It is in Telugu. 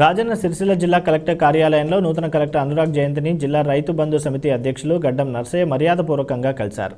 రాజన్న సిరిసిల్ల జిల్లా కలెక్టర్ కార్యాలయంలో నూతన కలెక్టర్ అనురాగ్ జయంతిని జిల్లా రైతు బంధు సమితి అధ్యక్షులు గడ్డం నర్సే మర్యాదపూర్వకంగా కలిశారు।